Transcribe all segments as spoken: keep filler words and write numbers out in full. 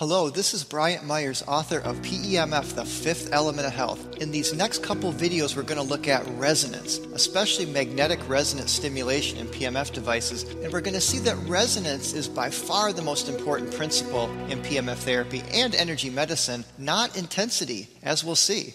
Hello, this is Bryant Myers, author of P E M F, The Fifth Element of Health. In these next couple videos, we're going to look at resonance, especially magnetic resonance stimulation in P E M F devices, and we're going to see that resonance is by far the most important principle in P E M F therapy and energy medicine, not intensity, as we'll see.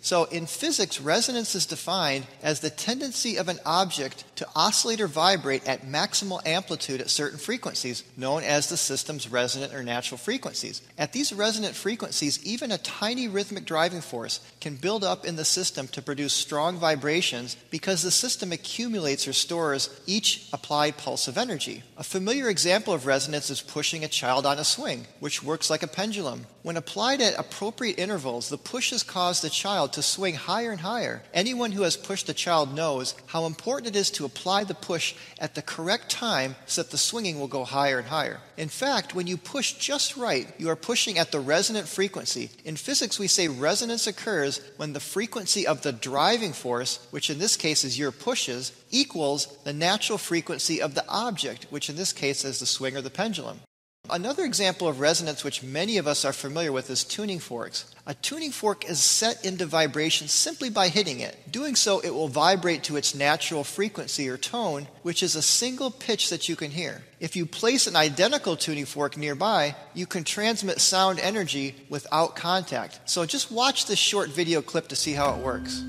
So in physics, resonance is defined as the tendency of an object to oscillate or vibrate at maximal amplitude at certain frequencies, known as the system's resonant or natural frequencies. At these resonant frequencies, even a tiny rhythmic driving force can build up in the system to produce strong vibrations because the system accumulates or stores each applied pulse of energy. A familiar example of resonance is pushing a child on a swing, which works like a pendulum. When applied at appropriate intervals, the pushes cause the child to swing higher and higher. Anyone who has pushed a child knows how important it is to apply the push at the correct time so that the swinging will go higher and higher. In fact, when you push just right, you are pushing at the resonant frequency. In physics, we say resonance occurs when the frequency of the driving force, which in this case is your pushes, equals the natural frequency of the object, which in this case is the swing or the pendulum. Another example of resonance which many of us are familiar with is tuning forks. A tuning fork is set into vibration simply by hitting it. Doing so, it will vibrate to its natural frequency or tone, which is a single pitch that you can hear. If you place an identical tuning fork nearby, you can transmit sound energy without contact. So just watch this short video clip to see how it works.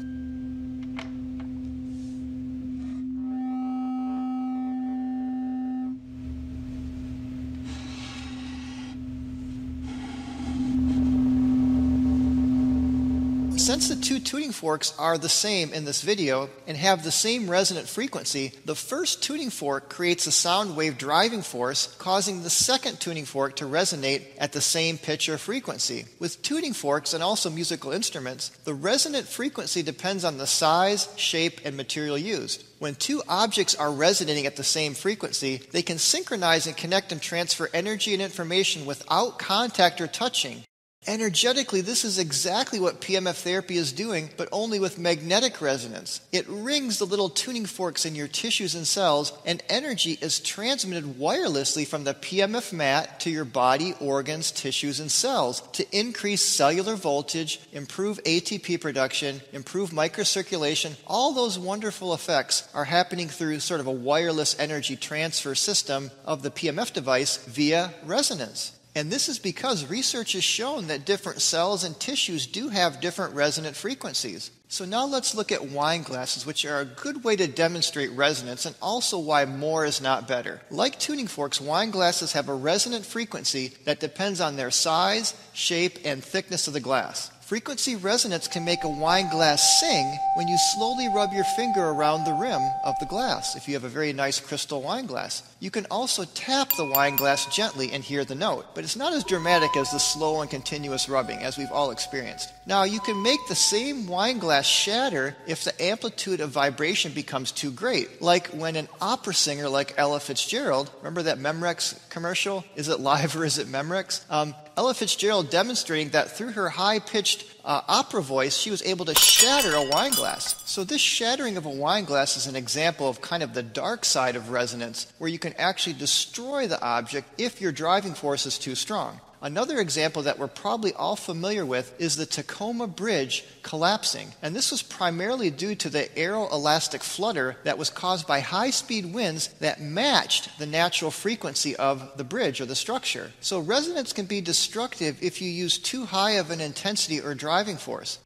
Since the two tuning forks are the same in this video and have the same resonant frequency, the first tuning fork creates a sound wave driving force, causing the second tuning fork to resonate at the same pitch or frequency. With tuning forks and also musical instruments, the resonant frequency depends on the size, shape, and material used. When two objects are resonating at the same frequency, they can synchronize and connect and transfer energy and information without contact or touching. Energetically, this is exactly what P E M F therapy is doing, but only with magnetic resonance. It rings the little tuning forks in your tissues and cells, and energy is transmitted wirelessly from the P E M F mat to your body, organs, tissues, and cells to increase cellular voltage, improve A T P production, improve microcirculation. All those wonderful effects are happening through sort of a wireless energy transfer system of the P E M F device via resonance. And this is because research has shown that different cells and tissues do have different resonant frequencies. So now let's look at wine glasses, which are a good way to demonstrate resonance and also why more is not better. Like tuning forks, wine glasses have a resonant frequency that depends on their size, shape, and thickness of the glass. Frequency resonance can make a wine glass sing when you slowly rub your finger around the rim of the glass, if you have a very nice crystal wine glass. You can also tap the wine glass gently and hear the note, but it's not as dramatic as the slow and continuous rubbing, as we've all experienced. Now, you can make the same wine glass shatter if the amplitude of vibration becomes too great, like when an opera singer like Ella Fitzgerald, remember that Memorex commercial? Is it live or is it Memorex? Um, Ella Fitzgerald demonstrating that through her high-pitched uh, opera voice, she was able to shatter a wine glass. So this shattering of a wine glass is an example of kind of the dark side of resonance, where you can actually destroy the object if your driving force is too strong. Another example that we're probably all familiar with is the Tacoma Bridge collapsing. And this was primarily due to the aeroelastic flutter that was caused by high-speed winds that matched the natural frequency of the bridge or the structure. So resonance can be destructive if you use too high of an intensity or driving force.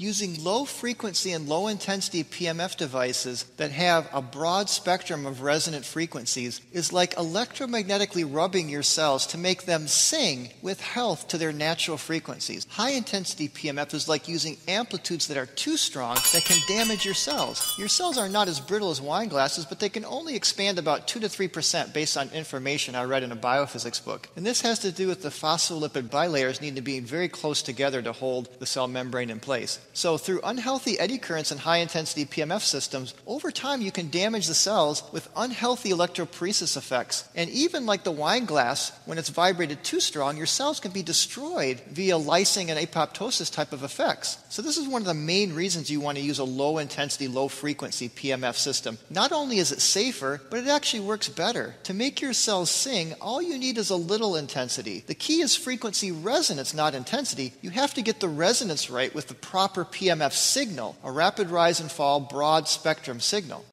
Using low-frequency and low-intensity P E M F devices that have a broad spectrum of resonant frequencies is like electromagnetically rubbing your cells to make them sing with health to their natural frequencies. High-intensity P E M F is like using amplitudes that are too strong that can damage your cells. Your cells are not as brittle as wine glasses, but they can only expand about two to three percent based on information I read in a biophysics book. And this has to do with the phospholipid bilayers needing to be very close together to hold the cell membrane in place. So through unhealthy eddy currents and high-intensity P M F systems, over time you can damage the cells with unhealthy electrophoresis effects. And even like the wine glass, when it's vibrated too strong, your cells can be destroyed via lysing and apoptosis type of effects. So this is one of the main reasons you want to use a low-intensity, low-frequency P M F system. Not only is it safer, but it actually works better. To make your cells sing, all you need is a little intensity. The key is frequency resonance, not intensity. You have to get the resonance right with the proper P M F signal, a rapid rise and fall broad spectrum signal.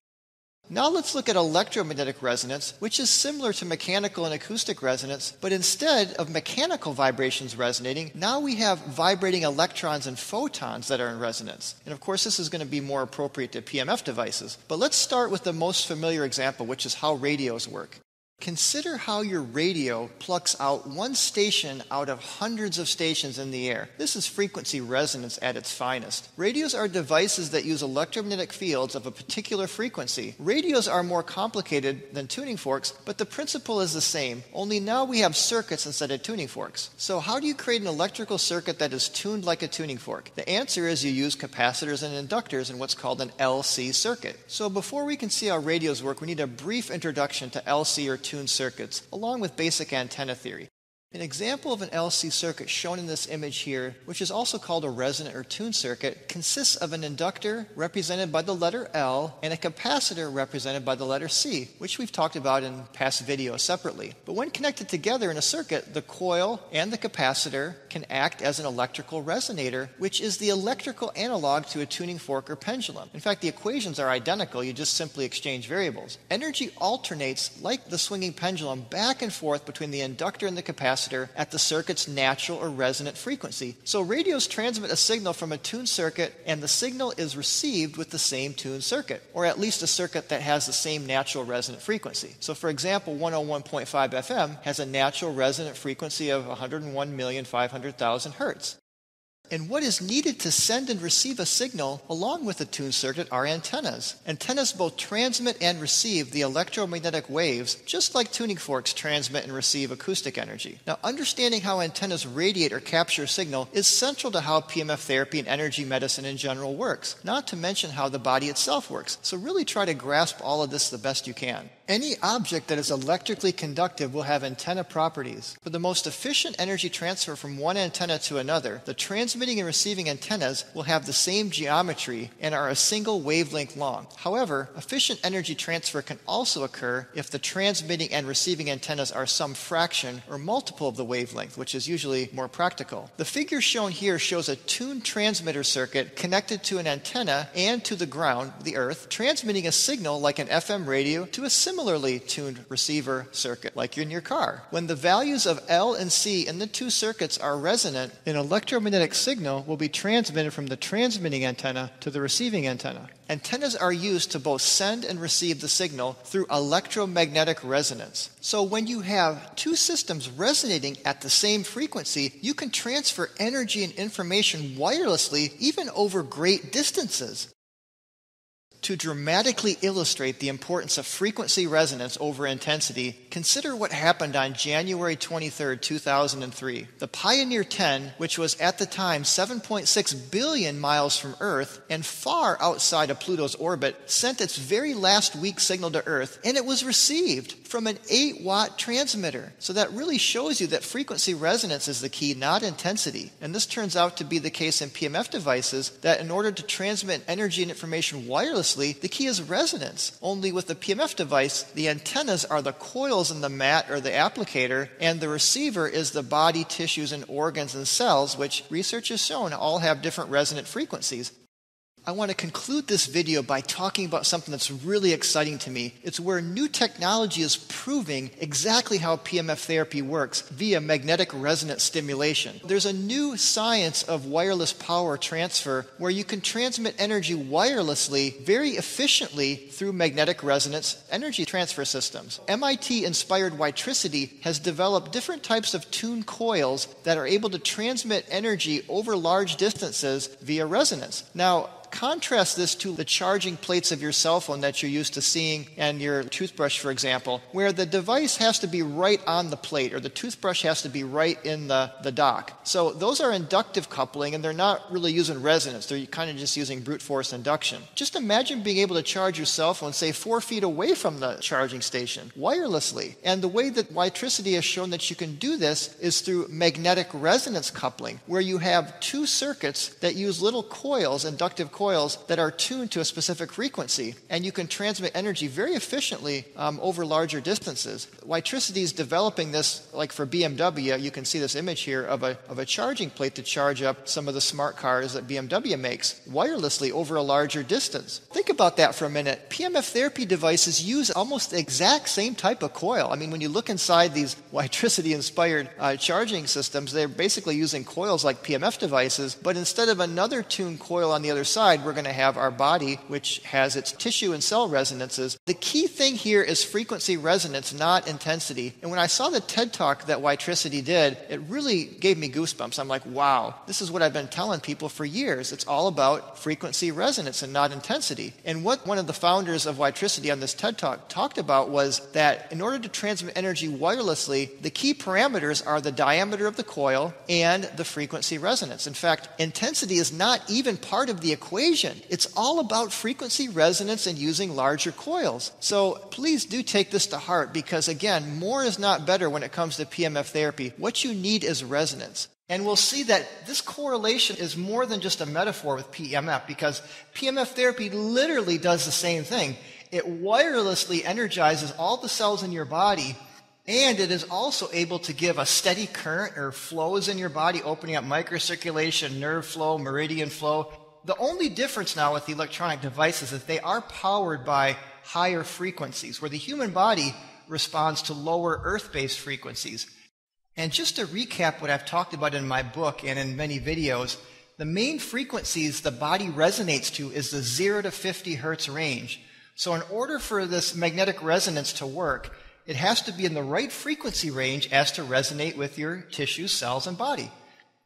Now let's look at electromagnetic resonance, which is similar to mechanical and acoustic resonance, but instead of mechanical vibrations resonating, now we have vibrating electrons and photons that are in resonance. And of course this is going to be more appropriate to P M F devices. But let's start with the most familiar example, which is how radios work. Consider how your radio plucks out one station out of hundreds of stations in the air. This is frequency resonance at its finest. Radios are devices that use electromagnetic fields of a particular frequency. Radios are more complicated than tuning forks, but the principle is the same, only now we have circuits instead of tuning forks. So how do you create an electrical circuit that is tuned like a tuning fork? The answer is you use capacitors and inductors in what's called an L C circuit. So before we can see how radios work, we need a brief introduction to L C or tuned circuits, along with basic antenna theory. An example of an L C circuit shown in this image here, which is also called a resonant or tuned circuit, consists of an inductor represented by the letter L and a capacitor represented by the letter C, which we've talked about in past videos separately. But when connected together in a circuit, the coil and the capacitor can act as an electrical resonator, which is the electrical analog to a tuning fork or pendulum. In fact, the equations are identical, you just simply exchange variables. Energy alternates, like the swinging pendulum, back and forth between the inductor and the capacitor at the circuit's natural or resonant frequency. So radios transmit a signal from a tuned circuit, and the signal is received with the same tuned circuit, or at least a circuit that has the same natural resonant frequency. So for example, one oh one point five F M has a natural resonant frequency of one hundred one million five hundred thousand hertz. And what is needed to send and receive a signal along with the tuned circuit are antennas. Antennas both transmit and receive the electromagnetic waves, just like tuning forks transmit and receive acoustic energy. Now, understanding how antennas radiate or capture signal is central to how P M F therapy and energy medicine in general works, not to mention how the body itself works. So really try to grasp all of this the best you can. Any object that is electrically conductive will have antenna properties. For the most efficient energy transfer from one antenna to another, the transmitting and receiving antennas will have the same geometry and are a single wavelength long. However, efficient energy transfer can also occur if the transmitting and receiving antennas are some fraction or multiple of the wavelength, which is usually more practical. The figure shown here shows a tuned transmitter circuit connected to an antenna and to the ground, the earth, transmitting a signal like an F M radio to a similar Similarly tuned receiver circuit, like in your car. When the values of L and C in the two circuits are resonant, an electromagnetic signal will be transmitted from the transmitting antenna to the receiving antenna. Antennas are used to both send and receive the signal through electromagnetic resonance. So when you have two systems resonating at the same frequency, you can transfer energy and information wirelessly, even over great distances. To dramatically illustrate the importance of frequency resonance over intensity, consider what happened on January twenty-third, two thousand three. The Pioneer ten, which was at the time seven point six billion miles from Earth and far outside of Pluto's orbit, sent its very last weak signal to Earth, and it was received from an eight watt transmitter. So that really shows you that frequency resonance is the key, not intensity. And this turns out to be the case in P M F devices, that in order to transmit energy and information wirelessly, the key is resonance. Only with the P M F device, the antennas are the coils in the mat or the applicator, and the receiver is the body, tissues, and organs and cells, which research has shown all have different resonant frequencies. I want to conclude this video by talking about something that's really exciting to me. It's where new technology is proving exactly how P M F therapy works via magnetic resonance stimulation. There's a new science of wireless power transfer where you can transmit energy wirelessly very efficiently through magnetic resonance energy transfer systems. M I T-inspired WiTricity has developed different types of tuned coils that are able to transmit energy over large distances via resonance. Now, Contrast this to the charging plates of your cell phone that you're used to seeing and your toothbrush, for example, where the device has to be right on the plate or the toothbrush has to be right in the, the dock. So those are inductive coupling and they're not really using resonance. They're kind of just using brute force induction. Just imagine being able to charge your cell phone, say, four feet away from the charging station wirelessly. And the way that WiTricity has shown that you can do this is through magnetic resonance coupling, where you have two circuits that use little coils, inductive coils, that are tuned to a specific frequency, and you can transmit energy very efficiently um, over larger distances. WiTricity is developing this, like for B M W, you can see this image here of a, of a charging plate to charge up some of the smart cars that B M W makes wirelessly over a larger distance. Think about that for a minute. P M F therapy devices use almost the exact same type of coil. I mean, when you look inside these WiTricity-inspired uh, charging systems, they're basically using coils like P M F devices, but instead of another tuned coil on the other side, we're going to have our body, which has its tissue and cell resonances. The key thing here is frequency resonance, not intensity. And when I saw the TED Talk that WiTricity did, it really gave me goosebumps. I'm like, wow, this is what I've been telling people for years. It's all about frequency resonance and not intensity. And what one of the founders of WiTricity on this TED Talk talked about was that in order to transmit energy wirelessly, the key parameters are the diameter of the coil and the frequency resonance. In fact, intensity is not even part of the equation. It's all about frequency resonance and using larger coils. So please do take this to heart because, again, more is not better when it comes to P M F therapy. What you need is resonance. And we'll see that this correlation is more than just a metaphor with P M F because P M F therapy literally does the same thing. It wirelessly energizes all the cells in your body, and it is also able to give a steady current or flows in your body, opening up microcirculation, nerve flow, meridian flow. The only difference now with the electronic devices is that they are powered by higher frequencies, where the human body responds to lower earth-based frequencies. And just to recap what I've talked about in my book and in many videos, the main frequencies the body resonates to is the zero to fifty hertz range. So in order for this magnetic resonance to work, it has to be in the right frequency range as to resonate with your tissues, cells, and body.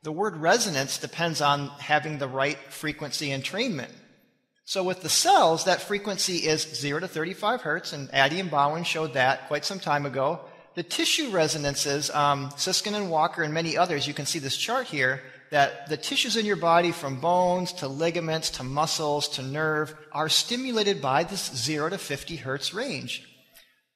The word resonance depends on having the right frequency entrainment. So with the cells, that frequency is zero to thirty-five hertz, and Addie and Bowen showed that quite some time ago. The tissue resonances, um, Siskin and Walker and many others, you can see this chart here, that the tissues in your body from bones to ligaments to muscles to nerve are stimulated by this zero to fifty hertz range.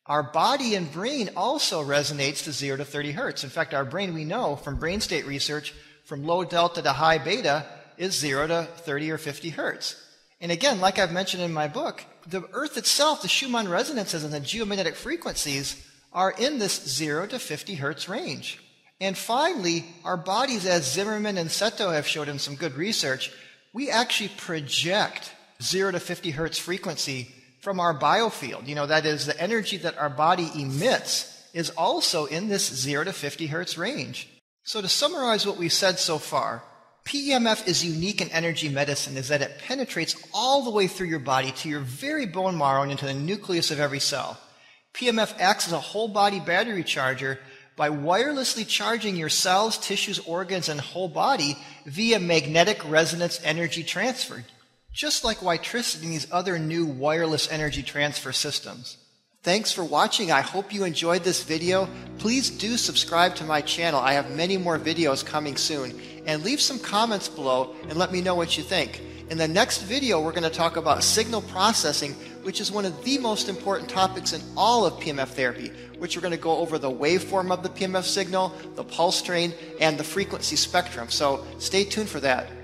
Our body and brain also resonates to zero to thirty hertz. In fact, our brain, we know from brain state research, from low delta to high beta is zero to thirty or fifty hertz. And again, like I've mentioned in my book, the Earth itself, the Schumann resonances and the geomagnetic frequencies are in this zero to fifty hertz range. And finally, our bodies, as Zimmerman and Seto have showed in some good research, we actually project zero to fifty hertz frequency from our biofield. You know, that is the energy that our body emits is also in this zero to fifty hertz range. So to summarize what we've said so far, P E M F is unique in energy medicine is that it penetrates all the way through your body to your very bone marrow and into the nucleus of every cell. P M F acts as a whole body battery charger by wirelessly charging your cells, tissues, organs, and whole body via magnetic resonance energy transfer, just like WiTricity and these other new wireless energy transfer systems. Thanks for watching. I hope you enjoyed this video. Please do subscribe to my channel. I have many more videos coming soon. And leave some comments below and let me know what you think. In the next video, we're going to talk about signal processing, which is one of the most important topics in all of P M F therapy, which we're going to go over the waveform of the P M F signal, the pulse train, and the frequency spectrum. So stay tuned for that.